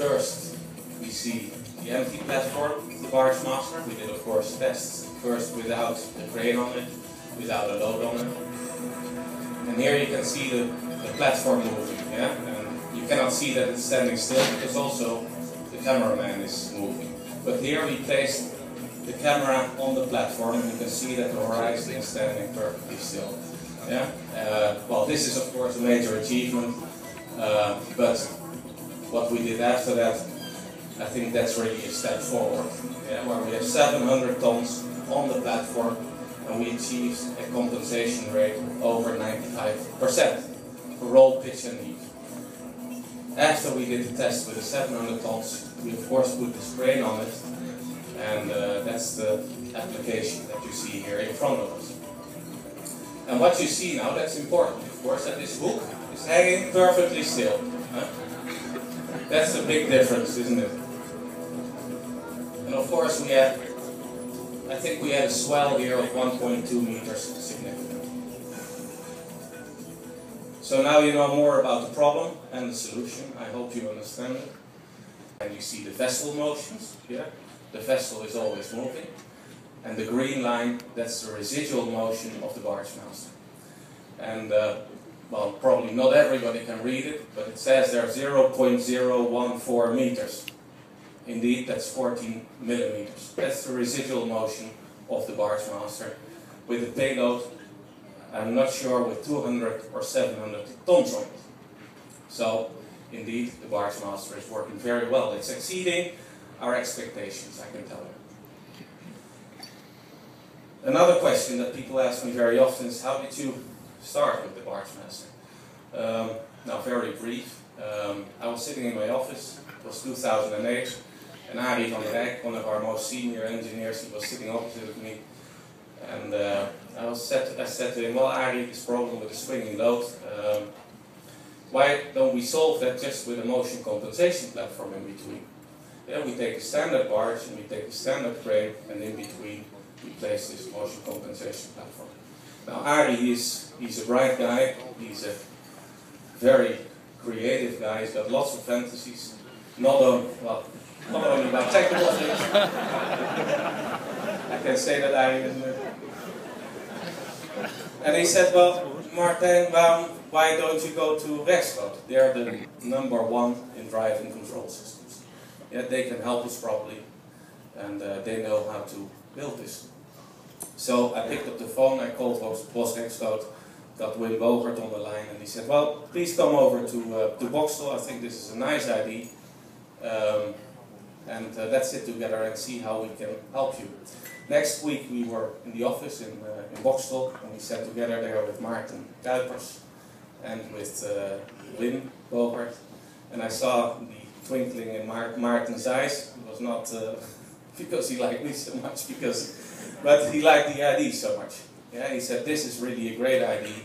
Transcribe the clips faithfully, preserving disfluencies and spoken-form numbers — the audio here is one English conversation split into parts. First, we see the empty platform of the Barge Master. We did, of course, tests first without the crane on it, without a load on it. And here you can see the, the platform moving, yeah? And you cannot see that it's standing still because also the cameraman is moving. But here we placed the camera on the platform and you can see that the horizon is standing perfectly still. Yeah? Uh, well, this is of course a major achievement, uh, but what we did after that, I think that's really a step forward. Yeah? Where we have seven hundred tons on the platform and we achieved a compensation rate of over ninety-five percent for roll, pitch and heave. After we did the test with the seven hundred tons, we of course put the crane on it, and uh, that's the application that you see here in front of us. And what you see now, that's important of course, that this hook is hanging perfectly still. Huh? That's the big difference, isn't it? And of course we had, I think we had a swell here of one point two meters significant. So now you know more about the problem and the solution. I hope you understand it. And you see the vessel motions here. The vessel is always moving. And the green line, that's the residual motion of the Barge Master. And, uh, well, probably not everybody can read it, but it says there are zero point zero one four meters. Indeed, that's fourteen millimeters. That's the residual motion of the Barge Master. With the payload, I'm not sure, with two hundred or seven hundred tons on it. So, indeed, the Barge Master is working very well. It's exceeding our expectations, I can tell you. Another question that people ask me very often is, how did you start with the Barge Master? Um, now, very brief. Um, I was sitting in my office, it was two thousand eight, and Ari van de Rijk, one of our most senior engineers, he was sitting opposite me, and uh, I, was said, I said to him, well, Ari, this problem with the swinging load, um, why don't we solve that just with a motion compensation platform in between? Yeah, we take a standard barge, and we take a standard crane, and in between, we place this motion compensation platform. Now Ari is he's a bright guy, he's a very creative guy, he's got lots of fantasies, not only, well, not only about technical things. I can say that Ari is a... And he said, well, Martin, well, why don't you go to Westvolt? They are the number one in drive and control systems. Yeah, they can help us properly, and uh, they know how to build this. So I picked up the phone, I called Bosch Hengsthout, got Will Bogart on the line, and he said, well, please come over to, uh, to Boxtel, I think this is a nice idea, um, and uh, let's sit together and see how we can help you. Next week we were in the office in, uh, in Boxtel, and we sat together there with Martin Kuipers and with uh, Lynn Bogart, and I saw the twinkling in Mar Martin's eyes. It was not uh, because he liked me so much, because, but he liked the idea so much. Yeah, he said, this is really a great idea,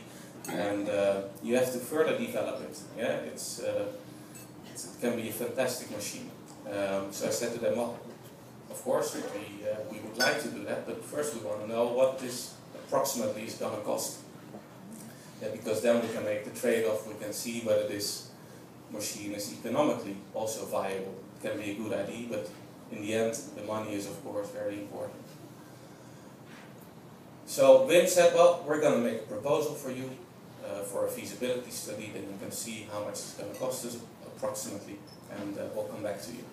and uh, you have to further develop it. Yeah, it's, uh, it's, it can be a fantastic machine. Um, so I said to them, well, of course, we, uh, we would like to do that, but first we want to know what this approximately is going to cost. Yeah, because then we can make the trade-off, we can see whether this machine is economically also viable. It can be a good idea, but in the end, the money is, of course, very important. So Wim said, well, we're going to make a proposal for you uh, for a feasibility study, then you can see how much it's going to cost us approximately, and uh, we'll come back to you.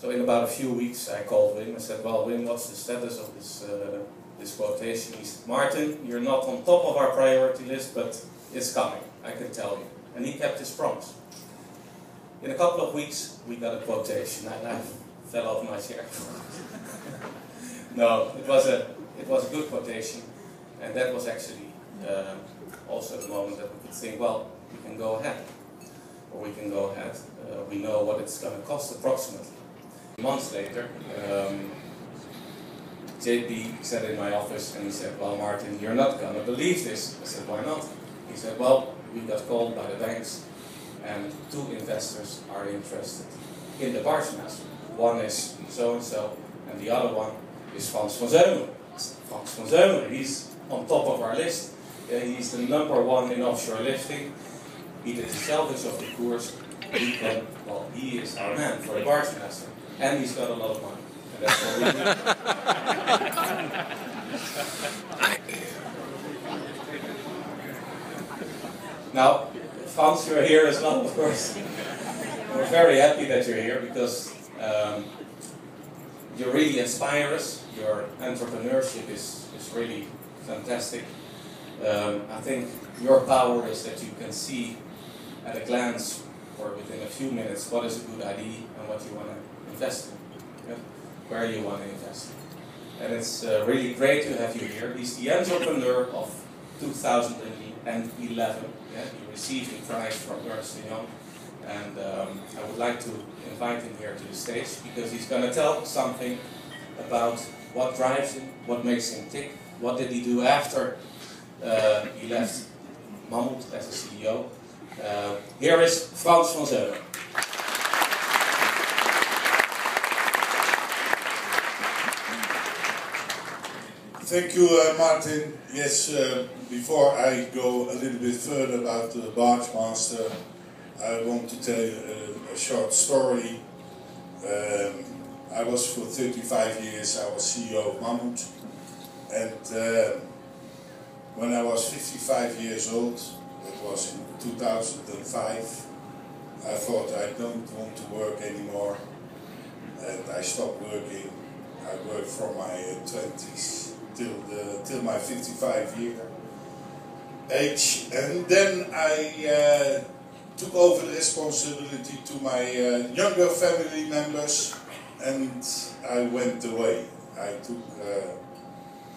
So in about a few weeks, I called Wim and said, well, Wim, what's the status of this, uh, this quotation? He said, Martin, you're not on top of our priority list, but it's coming, I can tell you. And he kept his promise. In a couple of weeks, we got a quotation, and I fell off my chair. No, it was a it was a good quotation, and that was actually uh, also the moment that we could think, well, we can go ahead, or we can go ahead. Uh, we know what it's going to cost approximately. Months later, um, J P sat in my office and he said, "Well, Martin, you're not going to believe this." I said, "Why not?" He said, "Well, we got called by the banks, and two investors are interested in the Barge Master. One is so-and-so, and the other one is Frans van Seumeren. Frans van Seumeren, he's on top of our list. He's the number one in offshore lifting. He did the salvage of the course, Like, well, he is our man for the Barge Master. And he's got a lot of money. And that's what we do. Now, Frans, you're here as well, of course. We're very happy that you're here because um, you really inspire us. Your entrepreneurship is, is really fantastic. Um, I think your power is that you can see at a glance or within a few minutes what is a good idea and what you want to invest in, yeah? Where you want to invest. And it's uh, really great to have you here. He's the entrepreneur of two thousand eleven. Yeah? He received a prize from Ernst and Young. And um, I would like to invite him here to the stage because he's going to tell something about what drives him, what makes him tick, what did he do after uh, he left Mammoet as a C E O. Uh, here is Frans van Seumeren. Thank you, uh, Martin. Yes, uh, before I go a little bit further about the Barge Master, I want to tell you a, a short story. Um, I was for thirty-five years, I was C E O of Mammoet, and uh, when I was fifty-five years old, that was in two thousand five, I thought I don't want to work anymore, and I stopped working. I worked from my twenties till, the, till my fifty-five year age, and then I uh, took over the responsibility to my uh, younger family members, and I went away. I took uh,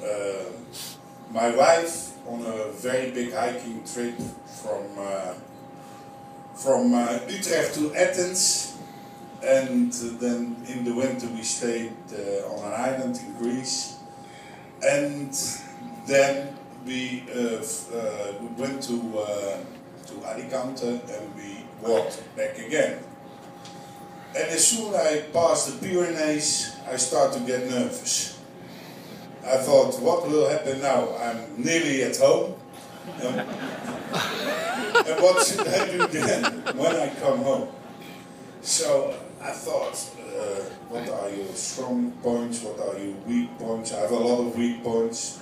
uh, my wife on a very big hiking trip from uh, from uh, Utrecht to Athens, and then in the winter we stayed uh, on an island in Greece, and then we uh, uh, went to uh, to Alicante, and we walked back again. And as soon as I passed the Pyrenees, I started to get nervous. I thought, what will happen now? I'm nearly at home. And, and what should I do then when I come home? So I thought, uh, what are your strong points? What are your weak points? I have a lot of weak points.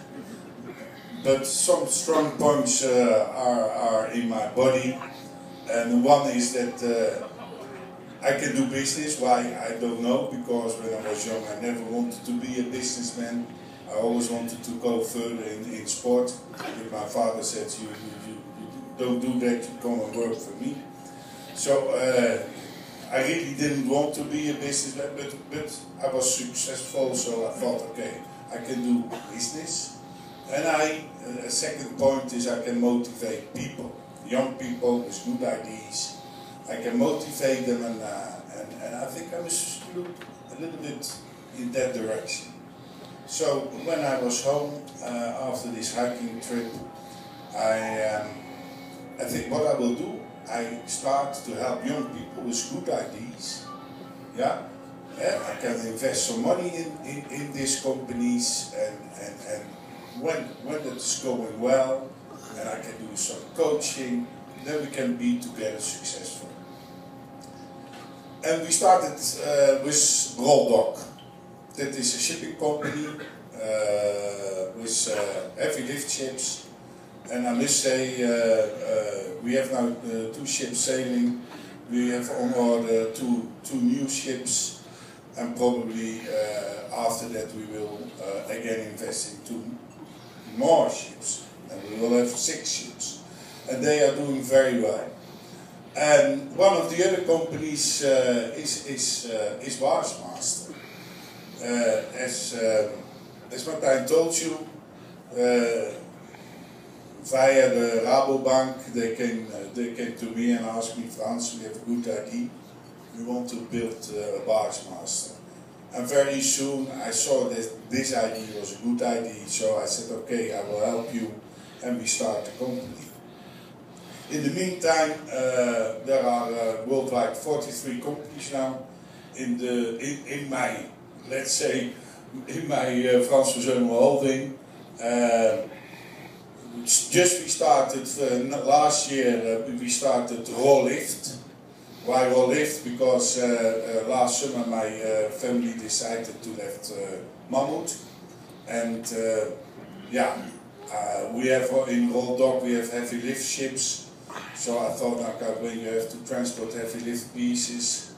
But some strong points uh, are, are in my body, and one is that uh, I can do business. Why? I don't know, because when I was young I never wanted to be a businessman. I always wanted to go further in, in sport. But my father said, you, you, you don't do that, you come and work for me. So uh, I really didn't want to be a businessman, but, but I was successful, so I thought, okay, I can do business. And I, uh, a second point is I can motivate people, young people with good ideas. I can motivate them, and, uh, and, and I think I was a little bit in that direction. So when I was home uh, after this hiking trip, I, um, I think what I will do, I start to help young people with good ideas. Yeah? Yeah, I can invest some money in, in, in these companies, and, and, and When, when it's going well, and I can do some coaching, then we can be together successful. And we started uh, with Roll Dock. That is a shipping company uh, with uh, heavy lift ships. And I must say, uh, uh, we have now uh, two ships sailing. We have on board two, two new ships. And probably uh, after that we will uh, again invest in two more ships, and we will have six ships, and they are doing very well. And one of the other companies uh, is is uh, is Barge Master. Uh, as uh, as Martijn told you, uh, via the Rabobank, they came uh, they came to me and asked me, Frans, we have a good idea. We want to build uh, a Barge Master. And very soon I saw that this idea was a good idea, so I said, okay, I will help you, and we start the company. In the meantime, uh, there are uh, worldwide forty-three companies now. In the in, in my, let's say, in my uh, Frans van Seumeren holding, uh, just we started uh, last year. Uh, we started Roll Lift. Why Roll Lift? Because uh, uh, last summer my uh, family decided to lift uh, Mammoet, and uh, yeah, uh, we have in Roll Dock we have heavy lift ships. So I thought, okay, when you have to transport heavy lift pieces,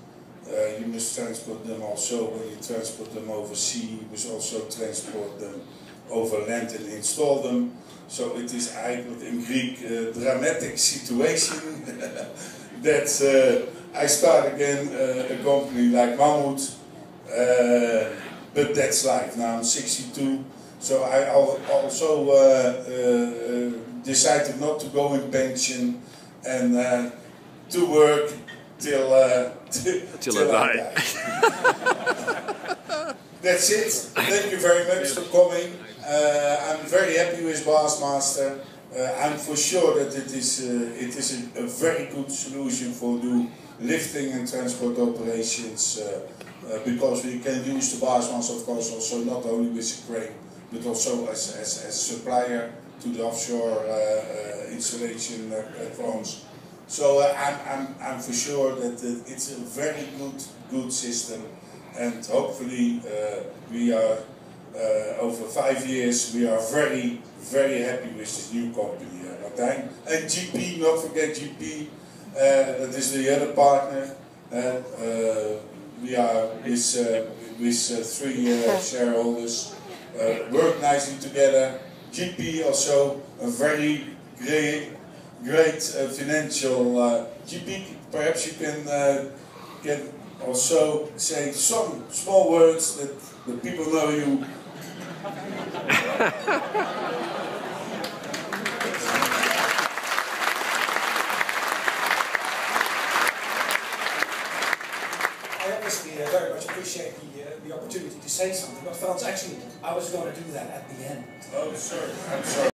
uh, you must transport them also. When you transport them over sea, you must also transport them over land and install them. So it is eigenlijk in Greek uh, dramatic situation that uh, I start again uh, a company like Mammoet, uh, but that's life. Now I'm sixty-two, so I also uh, uh, decided not to go in pension and uh, to work till uh, till, till, till I die. die. That's it. Thank you very much for coming. Uh, I'm very happy with Barge Master. Uh, I'm for sure that it is uh, it is a, a very good solution for the lifting and transport operations uh, uh, because we can use the Barge Master, of course, also not only with the crane but also as as, as supplier to the offshore uh, uh, installation at France. So uh, I'm I'm I'm for sure that uh, it's a very good good system, and hopefully uh, we are. Uh, over five years, we are very, very happy with this new company, uh, Martijn. And G P, not forget G P, uh, that is the other partner. Uh, uh, we are with, uh, with uh, three uh, shareholders, uh, work nicely together. G P also a very great, great uh, financial. Uh, G P, perhaps you can uh, can also say some small words that the people know you. I honestly uh, very much appreciate the, uh, the opportunity to say something, but Frans, actually, I was going to do that at the end. Oh, sorry. I'm sorry.